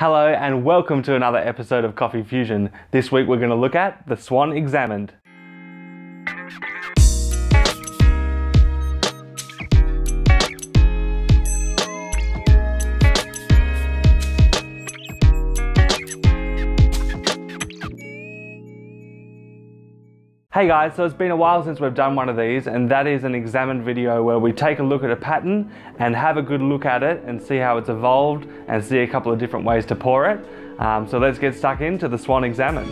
Hello and welcome to another episode of Coffee Fusion. This week we're going to look at the Swan Examined. Hey guys, so it's been a while since we've done one of these, and that is an examined video where we take a look at a pattern and have a good look at it and see how it's evolved and see a couple of different ways to pour it. So let's get stuck into the Swan Examined.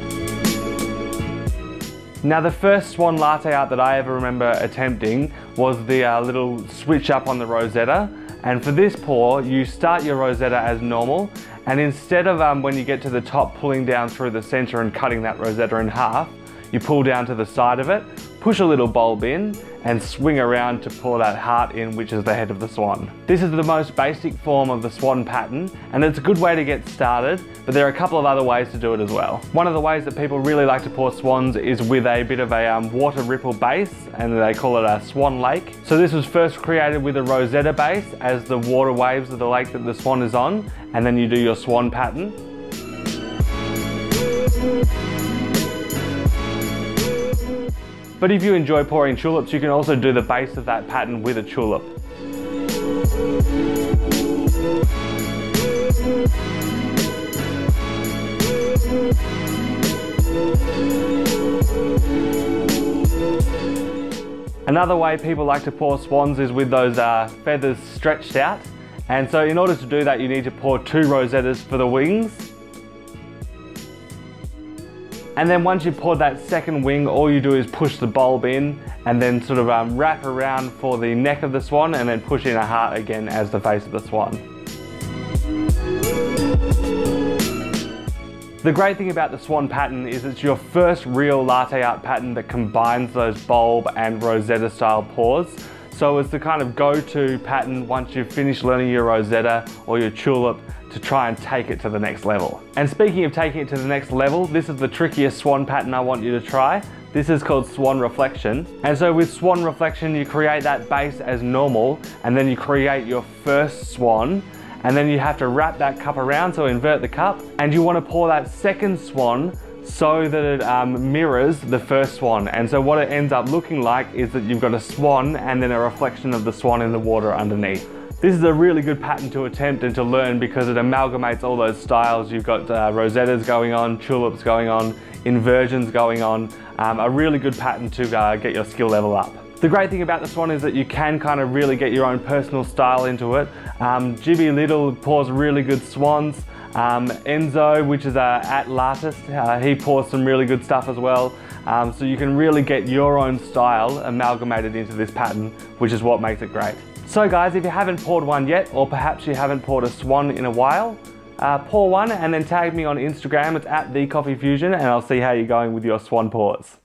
Now, the first Swan latte art that I ever remember attempting was the little switch up on the rosetta. And for this pour, you start your rosetta as normal, and instead of when you get to the top, pulling down through the center and cutting that rosetta in half, you pull down to the side of it, push a little bulb in, and swing around to pull that heart in, which is the head of the swan. This is the most basic form of the swan pattern, and it's a good way to get started, but there are a couple of other ways to do it as well. One of the ways that people really like to pour swans is with a bit of a water ripple base, and they call it a swan lake. So this was first created with a rosetta base as the water waves of the lake that the swan is on, and then you do your swan pattern. But if you enjoy pouring tulips, you can also do the base of that pattern with a tulip. Another way people like to pour swans is with those feathers stretched out. And so in order to do that, you need to pour two rosettas for the wings. And then once you pour that second wing, all you do is push the bulb in and then sort of wrap around for the neck of the swan and then push in a heart again as the face of the swan. The great thing about the swan pattern is it's your first real latte art pattern that combines those bulb and rosetta style pours. So it's the kind of go-to pattern once you've finished learning your rosetta or your tulip to try and take it to the next level. And speaking of taking it to the next level, this is the trickiest swan pattern I want you to try. This is called Swan Reflection. And so with Swan Reflection, you create that base as normal, and then you create your first swan, and then you have to wrap that cup around, so invert the cup, and you want to pour that second swan so that it mirrors the first swan. And so what it ends up looking like is that you've got a swan and then a reflection of the swan in the water underneath. This is a really good pattern to attempt and to learn because it amalgamates all those styles. You've got rosettas going on, tulips going on, inversions going on. A really good pattern to get your skill level up. The great thing about this one is that you can kind of really get your own personal style into it. Gibby Little pours really good swans. Enzo, which is at Lattice, he pours some really good stuff as well. So you can really get your own style amalgamated into this pattern, which is what makes it great. So guys, if you haven't poured one yet, or perhaps you haven't poured a swan in a while, pour one and then tag me on Instagram. It's at thecoffeefusion, and I'll see how you're going with your swan pours.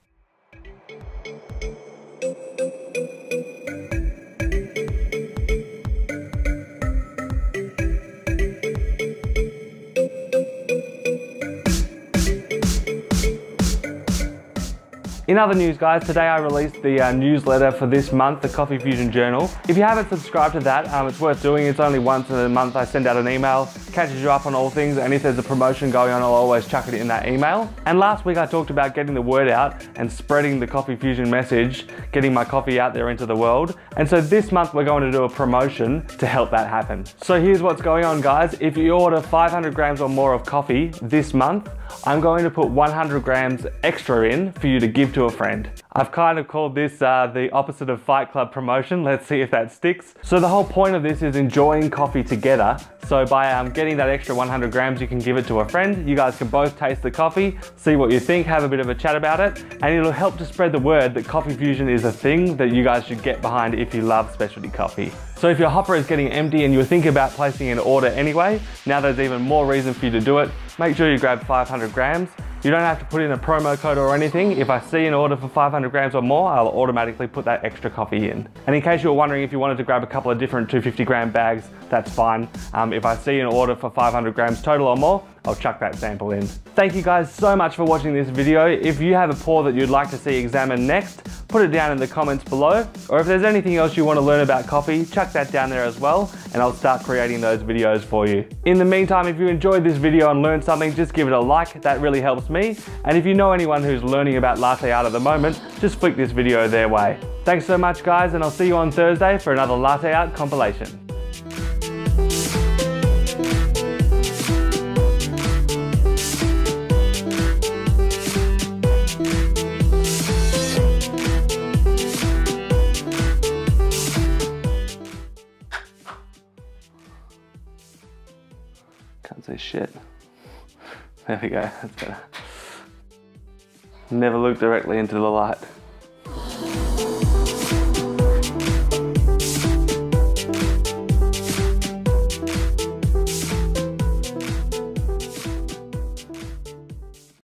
In other news guys, today I released the newsletter for this month, the Coffee Fusion journal. If you haven't subscribed to that, it's worth doing. It's only once a month I send out an email, catches you up on all things, and if there's a promotion going on, I'll always chuck it in that email. And last week I talked about getting the word out and spreading the Coffee Fusion message, getting my coffee out there into the world. And so this month we're going to do a promotion to help that happen. So here's what's going on guys. If you order 500 grams or more of coffee this month, I'm going to put 100 grams extra in for you to give to a friend. I've kind of called this the opposite of Fight Club promotion. Let's see if that sticks. So the whole point of this is enjoying coffee together. So by getting that extra 100 grams, you can give it to a friend. You guys can both taste the coffee, see what you think, have a bit of a chat about it, and it'll help to spread the word that Coffee Fusion is a thing that you guys should get behind if you love specialty coffee. So if your hopper is getting empty and you're thinking about placing an order anyway, now there's even more reason for you to do it. Make sure you grab 500 grams. You don't have to put in a promo code or anything. If I see an order for 500 grams or more, I'll automatically put that extra coffee in. And in case you were wondering if you wanted to grab a couple of different 250 gram bags, that's fine. If I see an order for 500 grams total or more, I'll chuck that sample in. Thank you guys so much for watching this video. If you have a pore that you'd like to see examined next, put it down in the comments below. Or if there's anything else you want to learn about coffee, chuck that down there as well, and I'll start creating those videos for you. In the meantime, if you enjoyed this video and learned something, just give it a like, that really helps me. And if you know anyone who's learning about latte art at the moment, just flick this video their way. Thanks so much guys, and I'll see you on Thursday for another latte art compilation. Can't say shit. There we go, that's better. Never look directly into the light.